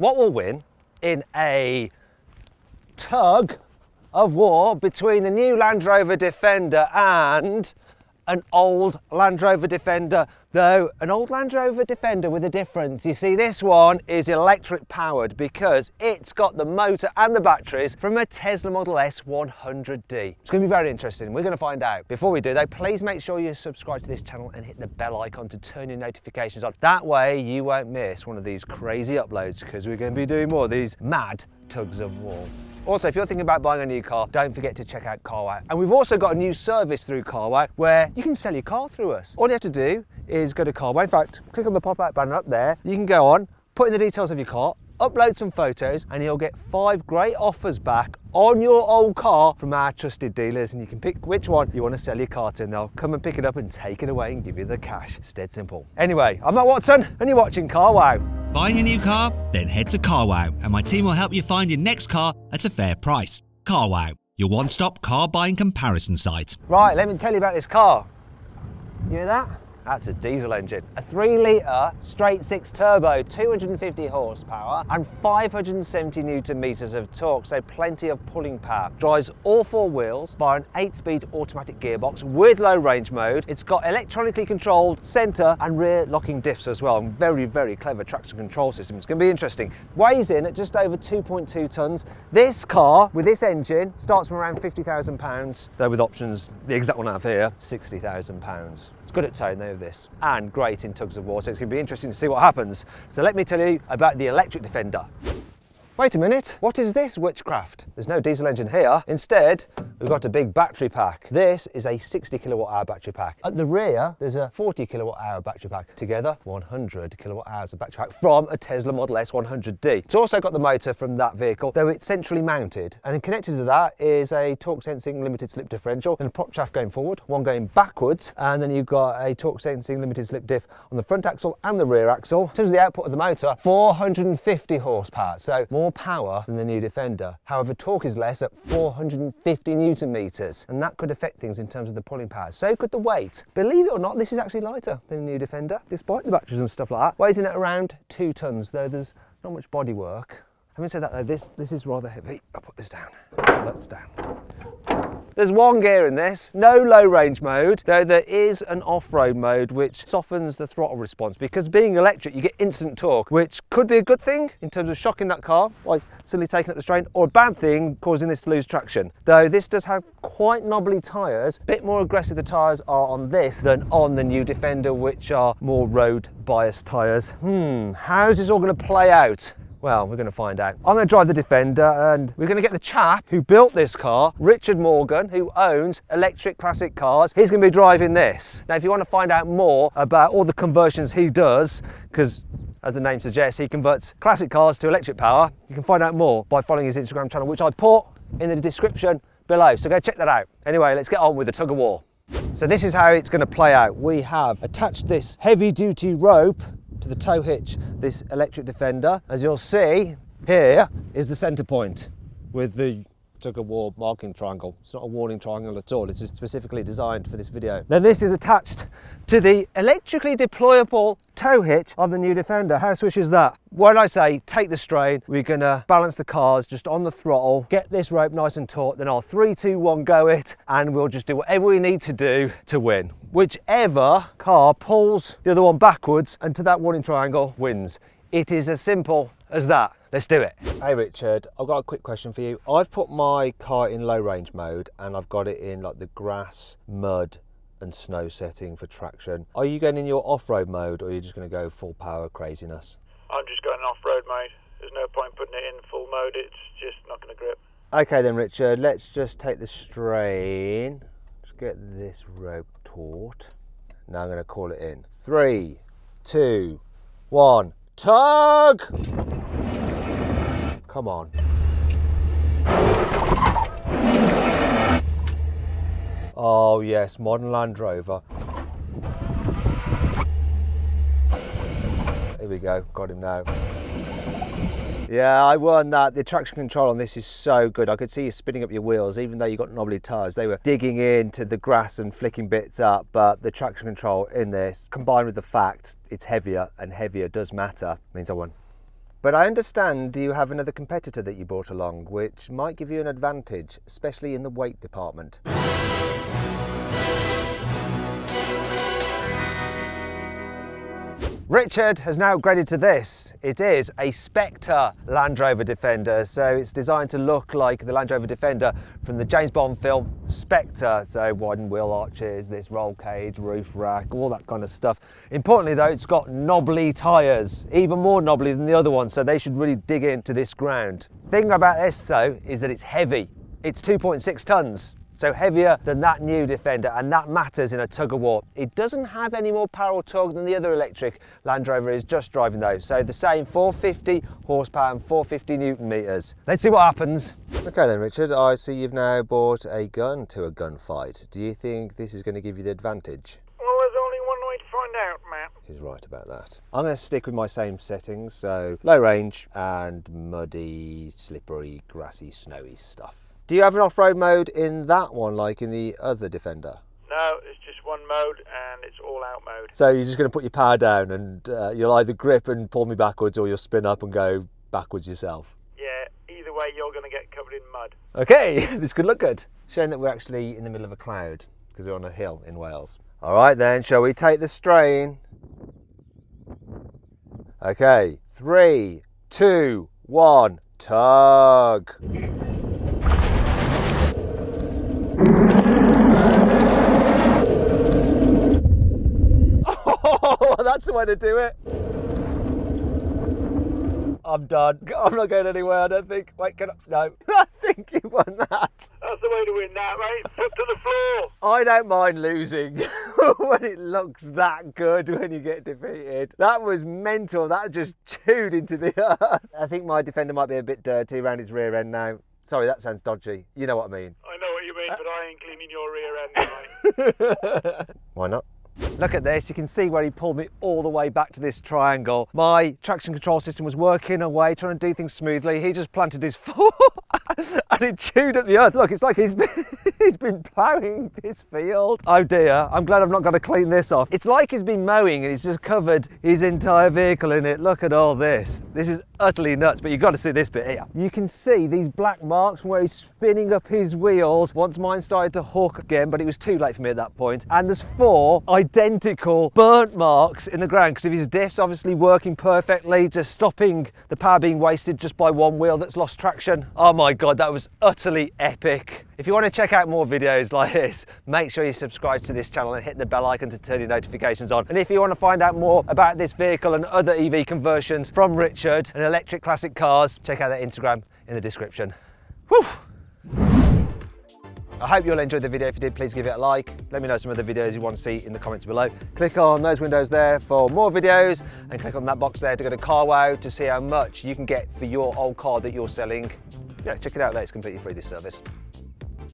what will win in a tug of war between the new Land Rover Defender and an old Land Rover Defender, though an old Land Rover Defender with a difference. You see, this one is electric powered because it's got the motor and the batteries from a Tesla Model S 100D. It's going to be very interesting. We're going to find out. Before we do though, please make sure you subscribe to this channel and hit the bell icon to turn your notifications on. That way you won't miss one of these crazy uploads, because we're going to be doing more of these mad tugs of war. Also, if you're thinking about buying a new car, don't forget to check out CarWow. And we've also got a new service through CarWow where you can sell your car through us. All you have to do is go to CarWow. In fact, click on the pop-out banner up there. You can go on, put in the details of your car, upload some photos, and you'll get 5 great offers back on your old car from our trusted dealers, and you can pick which one you want to sell your car to, and they'll come and pick it up and take it away and give you the cash. It's dead simple. Anyway, I'm Mat Watson, and you're watching CarWow. Buying a new car? Then head to CarWow, and my team will help you find your next car at a fair price. CarWow, your one-stop car buying comparison site. Right, let me tell you about this car. You hear that? That's a diesel engine, a 3-litre straight 6 turbo, 250 horsepower and 570 newton meters of torque, so plenty of pulling power. Drives all 4 wheels via an 8-speed automatic gearbox with low range mode. It's got electronically controlled centre and rear locking diffs as well, and very, very clever traction control system. It's going to be interesting. Weighs in at just over 2.2 tonnes. This car, with this engine, starts from around £50,000, though with options, the exact one I have here, £60,000. It's good at towing though, this, and great in tugs of war, so it's going to be interesting to see what happens. So let me tell you about the electric Defender. Wait a minute, what is this witchcraft? There's no diesel engine here. Instead, we've got a big battery pack. This is a 60 kilowatt hour battery pack. At the rear, there's a 40 kilowatt hour battery pack. Together, 100 kilowatt hours of battery pack from a Tesla Model S 100D. It's also got the motor from that vehicle, though it's centrally mounted. And connected to that is a torque sensing limited slip differential and a prop shaft going forward, one going backwards. And then you've got a torque sensing limited slip diff on the front axle and the rear axle. In terms of the output of the motor, 450 horsepower. So more power than the new Defender. However, torque is less at 450 newton meters, and that could affect things in terms of the pulling power. So could the weight. Believe it or not, this is actually lighter than the new Defender, despite the batteries and stuff like that. Weighs in at around 2 tons, though there's not much body work. Having said that though, this is rather heavy. I'll put this down. That's down. There's one gear in this, no low range mode, though there is an off-road mode which softens the throttle response, because being electric you get instant torque, which could be a good thing in terms of shocking that car, like suddenly taking up the strain, or a bad thing causing this to lose traction. Though this does have quite knobbly tyres, a bit more aggressive the tyres are on this than on the new Defender, which are more road biased tyres. How's this all going to play out? Well, we're going to find out. I'm going to drive the Defender, and we're going to get the chap who built this car, Richard Morgan, who owns Electric Classic Cars. He's going to be driving this. Now, if you want to find out more about all the conversions he does, because as the name suggests, he converts classic cars to electric power, you can find out more by following his Instagram channel, which I put in the description below. So go check that out. Anyway, let's get on with the tug of war. So this is how it's going to play out. We have attached this heavy duty rope to the tow hitch, this electric Defender. As you'll see, here is the centre point with the tug of war marking triangle. It's not a warning triangle at all, it's specifically designed for this video. Then this is attached to the electrically deployable tow hitch of the new Defender. How swish is that? When I say take the strain, we're going to balance the cars just on the throttle, get this rope nice and taut, then I'll 3, 2, 1 go it, and we'll just do whatever we need to do to win. Whichever car pulls the other one backwards and to that warning triangle wins. It is as simple as that. Let's do it. Hey Richard, I've got a quick question for you. I've put my car in low range mode and I've got it in like the grass, mud and snow setting for traction. Are you going in your off-road mode, or are you just going to go full power craziness? I'm just going off-road mode. There's no point putting it in full mode, it's just not going to grip. Okay then Richard, let's just take the strain. Just get this rope taut. Now I'm going to call it in. 3, 2, 1, tug! Come on. Oh yes, modern Land Rover. Here we go, got him now. Yeah, I won that. The traction control on this is so good. I could see you spinning up your wheels, even though you got knobbly tyres. They were digging into the grass and flicking bits up, but the traction control in this, combined with the fact it's heavier, and heavier does matter, means I won. But I understand you have another competitor that you brought along, which might give you an advantage, especially in the weight department. Richard has now upgraded to this. It is a Spectre Land Rover Defender, so it's designed to look like the Land Rover Defender from the James Bond film Spectre. So widened wheel arches, this roll cage, roof rack, all that kind of stuff. Importantly though, it's got knobbly tyres, even more knobbly than the other one, so they should really dig into this ground. Thing about this though is that it's heavy. It's 2.6 tonnes. So heavier than that new Defender, and that matters in a tug-of-war. It doesn't have any more power or torque than the other electric Land Rover is just driving though. So the same 450 horsepower and 450 newton meters. Let's see what happens. Okay then Richard, I see you've now bought a gun to a gunfight. Do you think this is going to give you the advantage? Well, there's only one way to find out, Matt. He's right about that. I'm going to stick with my same settings, so low range and muddy, slippery, grassy, snowy stuff. Do you have an off-road mode in that one, like in the other Defender? No, it's just one mode and it's all-out mode. So you're just going to put your power down and you'll either grip and pull me backwards or you'll spin up and go backwards yourself? Yeah, either way you're going to get covered in mud. Okay, this could look good. Showing that we're actually in the middle of a cloud because we're on a hill in Wales. All right then, shall we take the strain? Okay, 3, 2, 1, tug! That's the way to do it. I'm done. I'm not going anywhere, I don't think. Wait, can I? No. I think you won that. That's the way to win that, mate. Foot to the floor. I don't mind losing when it looks that good when you get defeated. That was mental. That just chewed into the earth. I think my Defender might be a bit dirty around its rear end now. Sorry, that sounds dodgy. You know what I mean. I know what you mean, but I ain't cleaning your rear end, mate. Why not? Look at this, you can see where he pulled me all the way back to this triangle. My traction control system was working away, trying to do things smoothly. He just planted his foot and it chewed up the earth. Look, it's like he's been ploughing this field. Oh dear, I'm glad I've not got to clean this off. It's like he's been mowing and he's just covered his entire vehicle in it. Look at all this. This is utterly nuts, but you've got to see this bit here. You can see these black marks from where he's spinning up his wheels. Once mine started to hook again, but it was too late for me at that point. And there's 4 identical burnt marks in the ground because of his diffs obviously working perfectly, just stopping the power being wasted just by one wheel that's lost traction. Oh my god, that was utterly epic. If you want to check out more videos like this, make sure you subscribe to this channel and hit the bell icon to turn your notifications on. And if you want to find out more about this vehicle and other EV conversions from Richard and Electric Classic Cars, check out their Instagram in the description. Whew. I hope you all enjoyed the video. If you did, please give it a like. Let me know some other videos you want to see in the comments below. Click on those windows there for more videos and click on that box there to go to CarWow to see how much you can get for your old car that you're selling. Yeah, check it out there. It's completely free, this service.